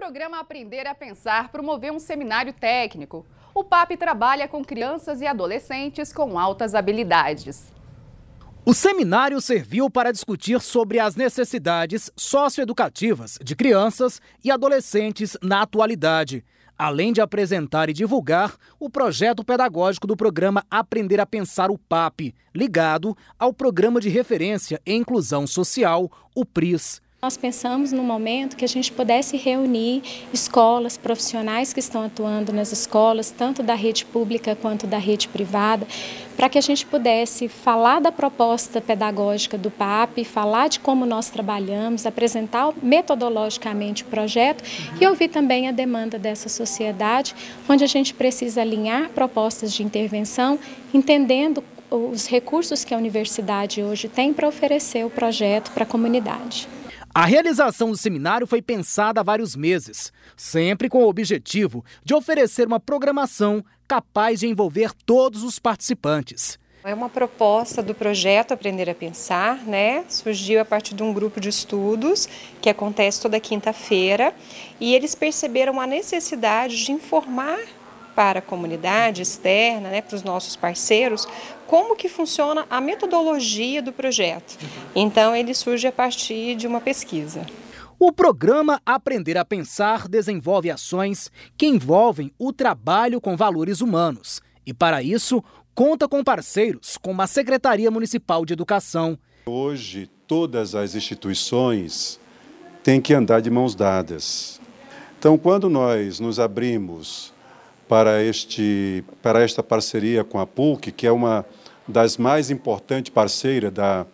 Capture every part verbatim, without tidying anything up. programa Aprender a Pensar promoveu um seminário técnico. O P A P trabalha com crianças e adolescentes com altas habilidades. O seminário serviu para discutir sobre as necessidades socioeducativas de crianças e adolescentes na atualidade, além de apresentar e divulgar o projeto pedagógico do programa Aprender a Pensar, o P A P, ligado ao Programa de Referência e Inclusão Social, o PRIS. Nós pensamos no momento que a gente pudesse reunir escolas, profissionais que estão atuando nas escolas, tanto da rede pública quanto da rede privada, para que a gente pudesse falar da proposta pedagógica do P A P, falar de como nós trabalhamos, apresentar metodologicamente o projeto e ouvir também a demanda dessa sociedade, onde a gente precisa alinhar propostas de intervenção, entendendo os recursos que a universidade hoje tem para oferecer o projeto para a comunidade. A realização do seminário foi pensada há vários meses, sempre com o objetivo de oferecer uma programação capaz de envolver todos os participantes. É uma proposta do projeto Aprender a Pensar, né? Surgiu a partir de um grupo de estudos que acontece toda quinta-feira e eles perceberam a necessidade de informar para a comunidade externa, né, para os nossos parceiros, como que funciona a metodologia do projeto. Então, ele surge a partir de uma pesquisa. O programa Aprender a Pensar desenvolve ações que envolvem o trabalho com valores humanos e, para isso, conta com parceiros como a Secretaria Municipal de Educação. Hoje, todas as instituições têm que andar de mãos dadas. Então, quando nós nos abrimos Para, este, para esta parceria com a P U C, que é uma das mais importantes parceiras da,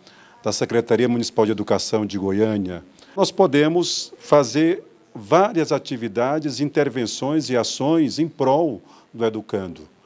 da Secretaria Municipal de Educação de Goiânia, nós podemos fazer várias atividades, intervenções e ações em prol do educando.